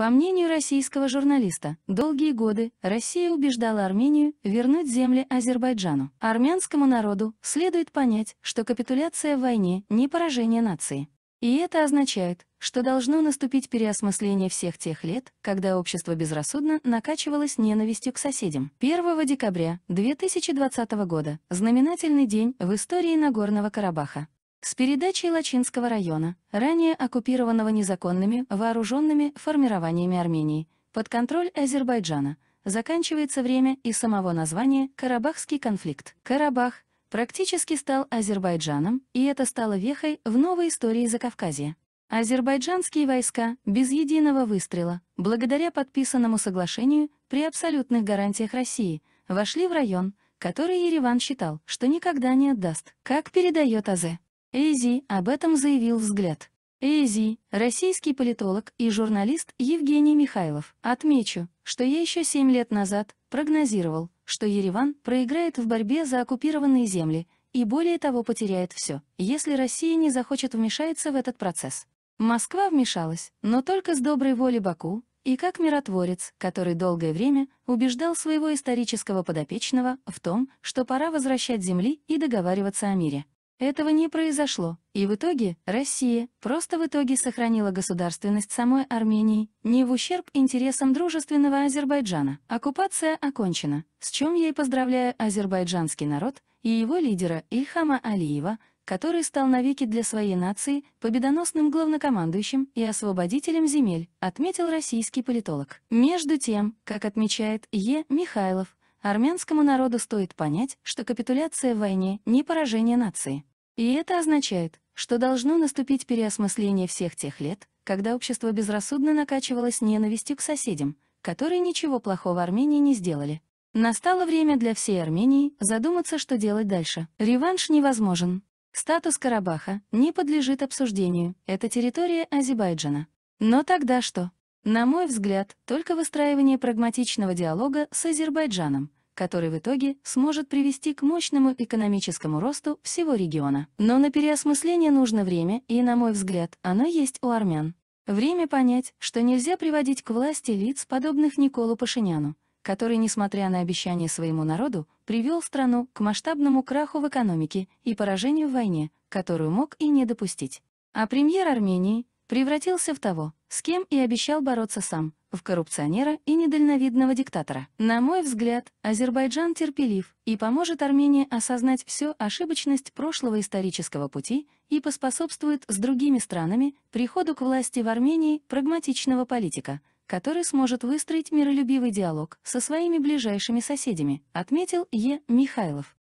По мнению российского журналиста, долгие годы Россия убеждала Армению вернуть земли Азербайджану. Армянскому народу следует понять, что капитуляция в войне не поражение нации. И это означает, что должно наступить переосмысление всех тех лет, когда общество безрассудно накачивалось ненавистью к соседям. 1 декабря 2020 года – знаменательный день в истории Нагорного Карабаха. С передачей Лачинского района, ранее оккупированного незаконными вооруженными формированиями Армении, под контроль Азербайджана, заканчивается время и самого названия «Карабахский конфликт». Карабах практически стал Азербайджаном, и это стало вехой в новой истории Закавказья. Азербайджанские войска без единого выстрела, благодаря подписанному соглашению при абсолютных гарантиях России, вошли в район, который Ереван считал, что никогда не отдаст, как передает АЗ. Эйзи об этом заявил «Взгляд». Эйзи, российский политолог и журналист Евгений Михайлов. Отмечу, что я еще 7 лет назад прогнозировал, что Ереван проиграет в борьбе за оккупированные земли и более того потеряет все, если Россия не захочет вмешаться в этот процесс. Москва вмешалась, но только с доброй воли Баку и как миротворец, который долгое время убеждал своего исторического подопечного в том, что пора возвращать земли и договариваться о мире. Этого не произошло, и в итоге Россия просто сохранила государственность самой Армении, не в ущерб интересам дружественного Азербайджана. Оккупация окончена, с чем я и поздравляю азербайджанский народ и его лидера Ильхама Алиева, который стал навеки для своей нации победоносным главнокомандующим и освободителем земель, отметил российский политолог. Между тем, как отмечает Е. Михайлов, армянскому народу стоит понять, что капитуляция в войне не поражение нации. И это означает, что должно наступить переосмысление всех тех лет, когда общество безрассудно накачивалось ненавистью к соседям, которые ничего плохого Армении не сделали. Настало время для всей Армении задуматься, что делать дальше. Реванш невозможен. Статус Карабаха не подлежит обсуждению, это территория Азербайджана. Но тогда что? На мой взгляд, только выстраивание прагматичного диалога с Азербайджаном, который в итоге сможет привести к мощному экономическому росту всего региона. Но на переосмысление нужно время, и, на мой взгляд, оно есть у армян. Время понять, что нельзя приводить к власти лиц, подобных Николу Пашиняну, который, несмотря на обещания своему народу, привел страну к масштабному краху в экономике и поражению в войне, которую мог и не допустить. А премьер Армении превратился в того, с кем и обещал бороться сам, в коррупционера и недальновидного диктатора. На мой взгляд, Азербайджан терпелив и поможет Армении осознать всю ошибочность прошлого исторического пути и поспособствует с другими странами приходу к власти в Армении прагматичного политика, который сможет выстроить миролюбивый диалог со своими ближайшими соседями, отметил Е. Михайлов.